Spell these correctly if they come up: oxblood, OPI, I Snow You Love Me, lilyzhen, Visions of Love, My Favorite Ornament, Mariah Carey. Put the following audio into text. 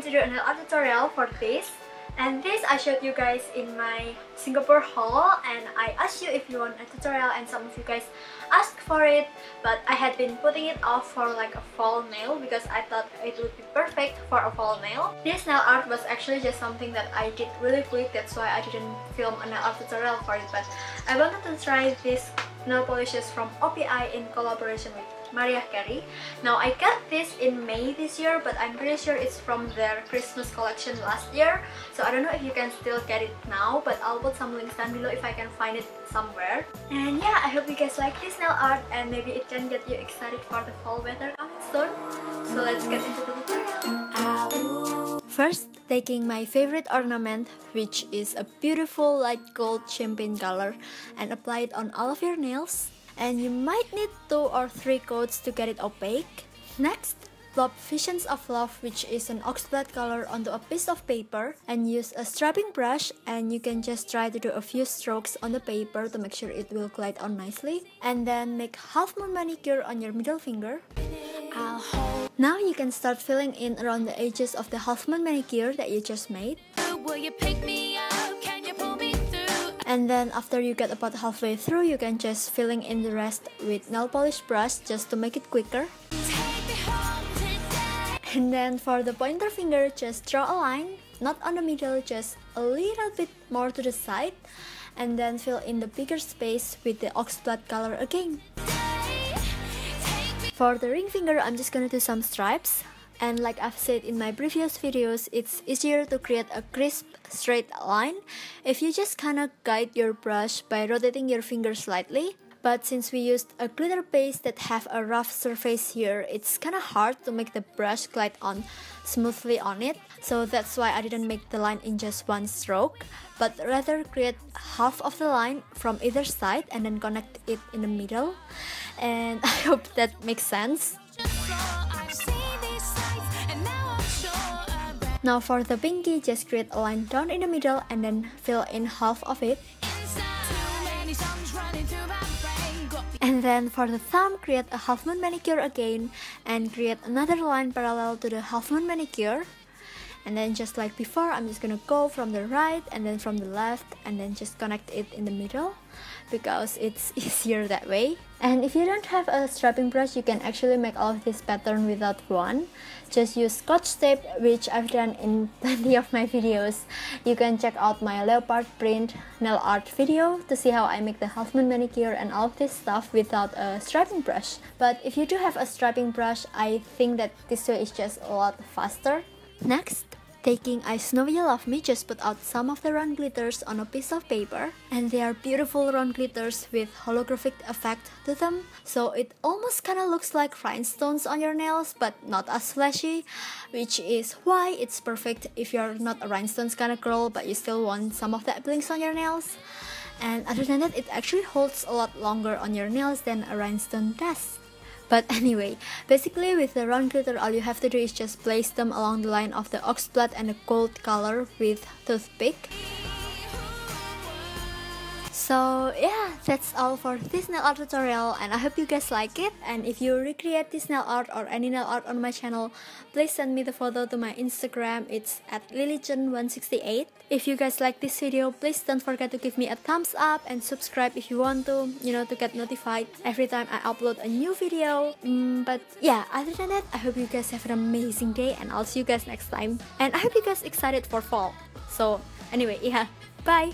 going to do another tutorial for this. And this I showed you guys in my Singapore haul, and I asked you if you want a tutorial and some of you guys asked for it, but I had been putting it off for like a fall nail because I thought it would be perfect for a fall nail. This nail art was actually just something that I did really quick, that's why I didn't film a nail art tutorial for it, but I wanted to try this nail polishes from OPI in collaboration with Mariah Carey. Now I got this in May this year, but I'm pretty sure it's from their Christmas collection last year, so I don't know if you can still get it now, but I'll put some links down below if I can find it somewhere. And yeah, I hope you guys like this nail art and maybe it can get you excited for the fall weather coming soon. So let's get into the tutorial. First, taking my favorite ornament, which is a beautiful light gold champagne color, and apply it on all of your nails. And you might need 2 or 3 coats to get it opaque. Next, plop Visions of Love, which is an oxblood color, onto a piece of paper and use a strapping brush, and you can just try to do a few strokes on the paper to make sure it will glide on nicely. And then make half moon manicure on your middle finger. Now you can start filling in around the edges of the half moon manicure that you just made. Will you pick me up? Can you pull me? And then after you get about halfway through, you can just filling in the rest with nail polish brush just to make it quicker. And then for the pointer finger, just draw a line, not on the middle, just a little bit more to the side. And then fill in the bigger space with the oxblood color again. For the ring finger, I'm just gonna do some stripes. And like I've said in my previous videos, it's easier to create a crisp, straight line if you just kinda guide your brush by rotating your finger slightly. But since we used a glitter base that have a rough surface here, it's kinda hard to make the brush glide on smoothly on it. So that's why I didn't make the line in just one stroke, but rather create half of the line from either side and then connect it in the middle. And I hope that makes sense. Now for the pinky, just create a line down in the middle and then fill in half of it. And then for the thumb, create a half moon manicure again and create another line parallel to the half moon manicure. And then just like before, I'm just gonna go from the right and then from the left and then just connect it in the middle because it's easier that way. And if you don't have a strapping brush, you can actually make all of this pattern without one. Just use scotch tape, which I've done in plenty of my videos. You can check out my leopard print nail art video to see how I make the half moon manicure and all of this stuff without a strapping brush. But if you do have a strapping brush, I think that this way is just a lot faster. Next, taking I Snow You Love Me, just put out some of the round glitters on a piece of paper. And they are beautiful round glitters with holographic effect to them, so it almost kinda looks like rhinestones on your nails, but not as flashy, which is why it's perfect if you're not a rhinestones kinda girl but you still want some of that blings on your nails. And other than that, it actually holds a lot longer on your nails than a rhinestone does. But anyway, basically with the round glitter, all you have to do is just place them along the line of the oxblood and the gold color with toothpick. So yeah, that's all for this nail art tutorial, and I hope you guys like it. And if you recreate this nail art or any nail art on my channel, please send me the photo to my Instagram. It's at lilyzhen168. If you guys like this video, please don't forget to give me a thumbs up and subscribe if you want to, you know, to get notified every time I upload a new video. But yeah, other than that, I hope you guys have an amazing day, and I'll see you guys next time. And I hope you guys excited for fall. So anyway, yeah, bye!